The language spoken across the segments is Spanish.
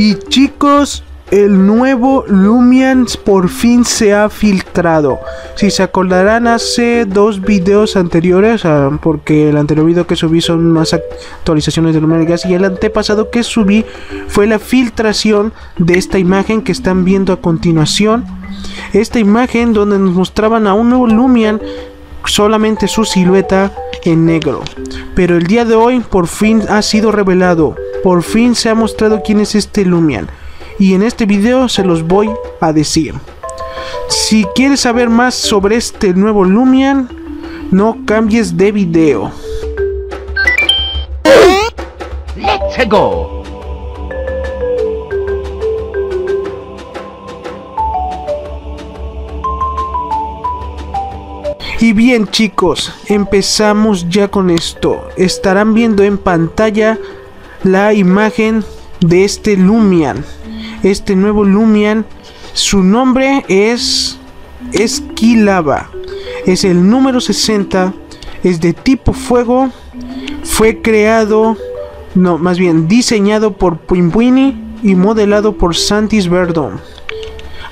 Y chicos, el nuevo Loomiergas por fin se ha filtrado. Si se acordarán, hace dos videos anteriores, porque el anterior video que subí son más actualizaciones de Loomiergas, y el antepasado que subí fue la filtración de esta imagen que están viendo a continuación. Esta imagen donde nos mostraban a un nuevo Loomiergas, solamente su silueta en negro. Pero el día de hoy por fin ha sido revelado. Por fin se ha mostrado quién es este Loomiergas. Y en este video se los voy a decir. Si quieres saber más sobre este nuevo Loomiergas, no cambies de video. Let's go. Y bien chicos, empezamos ya con esto. Estarán viendo en pantalla la imagen de este Loomiergas. Este nuevo Loomiergas, su nombre es Esquilava. Es el número 60, es de tipo fuego. Fue creado, no, más bien diseñado por Puin y modelado por Santis Verdón.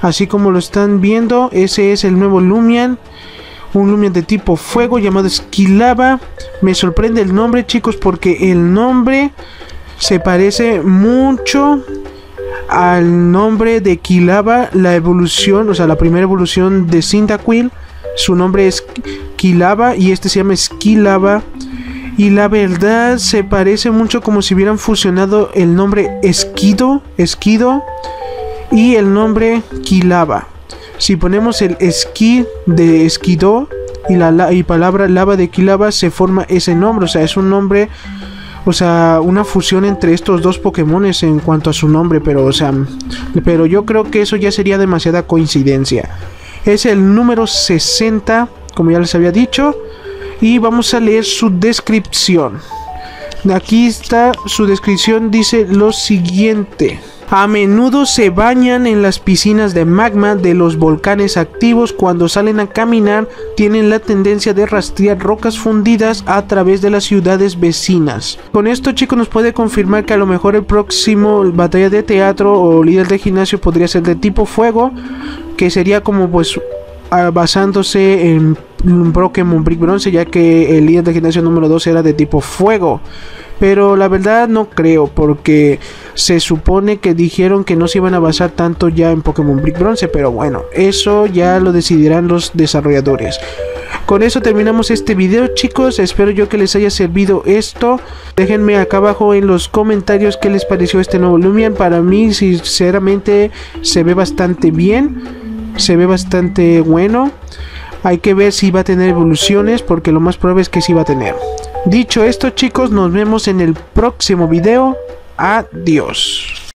Así como lo están viendo, ese es el nuevo Loomiergas. Un Loomiergas de tipo fuego llamado Esquilava. Me sorprende el nombre, chicos, porque el nombre se parece mucho al nombre de Quilava, la evolución, o sea, la primera evolución de Cyndaquil. Su nombre es Quilava y este se llama Esquilava. Y la verdad se parece mucho, como si hubieran fusionado el nombre Esquido y el nombre Quilava. Si ponemos el esquí de Esquido y la palabra lava de Quilava, se forma ese nombre. O sea, es un nombre, o sea, una fusión entre estos dos Pokémones en cuanto a su nombre. Pero, o sea, pero yo creo que eso ya sería demasiada coincidencia. Es el número 60, como ya les había dicho. Y vamos a leer su descripción. Aquí está su descripción, dice lo siguiente. A menudo se bañan en las piscinas de magma de los volcanes activos. Cuando salen a caminar, tienen la tendencia de rastrear rocas fundidas a través de las ciudades vecinas. Con esto, chicos, nos puede confirmar que a lo mejor el próximo batalla de teatro o líder de gimnasio podría ser de tipo fuego, que sería como pues basándose en Pokémon Brick Bronze, ya que el líder de gimnasio número 2 era de tipo fuego. Pero la verdad no creo, porque se supone que dijeron que no se iban a basar tanto ya en Pokémon Brick Bronze. Pero bueno, eso ya lo decidirán los desarrolladores. Con eso terminamos este video, chicos. Espero yo que les haya servido esto. Déjenme acá abajo en los comentarios qué les pareció este nuevo Loomiergas. Para mí, sinceramente, se ve bastante bien. Se ve bastante bueno. Hay que ver si va a tener evoluciones, porque lo más probable es que sí va a tener. Dicho esto, chicos, nos vemos en el próximo video. Adiós.